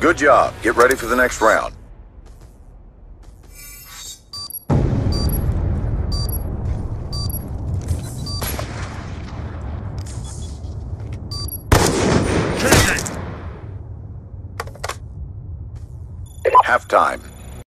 Good job. Get ready for the next round. Half time.